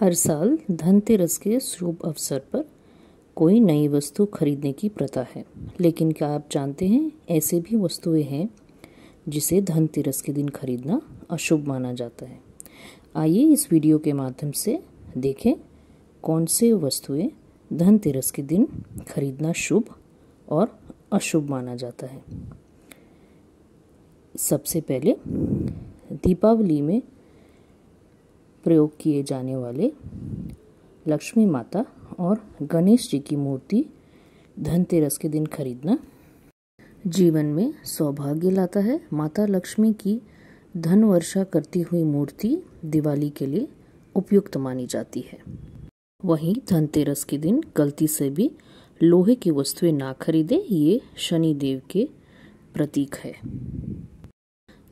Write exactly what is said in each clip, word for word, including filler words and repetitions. हर साल धनतेरस के शुभ अवसर पर कोई नई वस्तु खरीदने की प्रथा है, लेकिन क्या आप जानते हैं ऐसे भी वस्तुएं हैं जिसे धनतेरस के दिन खरीदना अशुभ माना जाता है। आइए इस वीडियो के माध्यम से देखें कौन से वस्तुएं धनतेरस के दिन खरीदना शुभ और अशुभ माना जाता है। सबसे पहले दीपावली में प्रयोग किए जाने वाले लक्ष्मी माता और गणेश जी की मूर्ति धनतेरस के दिन खरीदना जीवन में सौभाग्य लाता है। माता लक्ष्मी की धन वर्षा करती हुई मूर्ति दिवाली के लिए उपयुक्त मानी जाती है। वहीं धनतेरस के दिन गलती से भी लोहे की वस्तुएं ना खरीदे, ये शनि देव के प्रतीक है।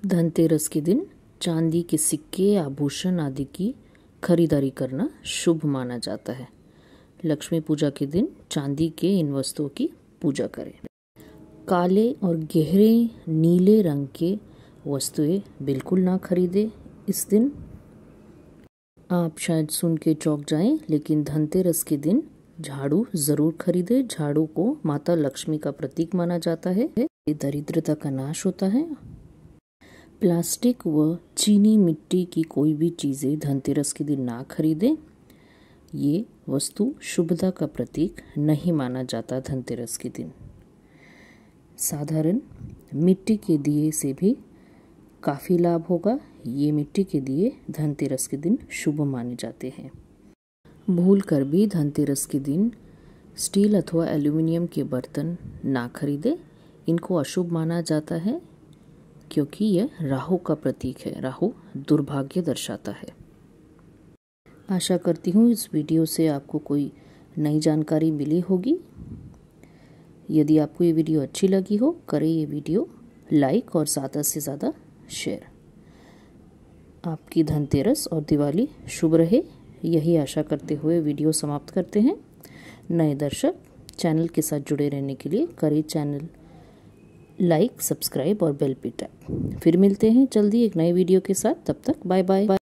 धनतेरस के दिन चांदी के सिक्के, आभूषण आदि की खरीदारी करना शुभ माना जाता है। लक्ष्मी पूजा के दिन चांदी के इन वस्तुओं की पूजा करें। काले और गहरे नीले रंग के वस्तुएं बिल्कुल ना खरीदें। इस दिन आप शायद सुन के चौंक जाएं, लेकिन धनतेरस के दिन झाड़ू जरूर खरीदें। झाड़ू को माता लक्ष्मी का प्रतीक माना जाता है, ये दरिद्रता का नाश होता है। प्लास्टिक व चीनी मिट्टी की कोई भी चीज़ें धनतेरस के दिन ना खरीदें, ये वस्तु शुभता का प्रतीक नहीं माना जाता। धनतेरस के दिन साधारण मिट्टी के दिए से भी काफ़ी लाभ होगा। ये मिट्टी के दिए धनतेरस के दिन शुभ माने जाते हैं। भूल कर भी धनतेरस के दिन स्टील अथवा एल्यूमिनियम के बर्तन ना खरीदें, इनको अशुभ माना जाता है क्योंकि यह राहु का प्रतीक है। राहु दुर्भाग्य दर्शाता है। आशा करती हूँ इस वीडियो से आपको कोई नई जानकारी मिली होगी। यदि आपको ये वीडियो अच्छी लगी हो, करें ये वीडियो लाइक और ज़्यादा से ज़्यादा शेयर। आपकी धनतेरस और दिवाली शुभ रहे, यही आशा करते हुए वीडियो समाप्त करते हैं। नए दर्शक चैनल के साथ जुड़े रहने के लिए करें चैनल लाइक, सब्सक्राइब और बेल पे टैप। फिर मिलते हैं जल्दी एक नए वीडियो के साथ। तब तक बाय बाय।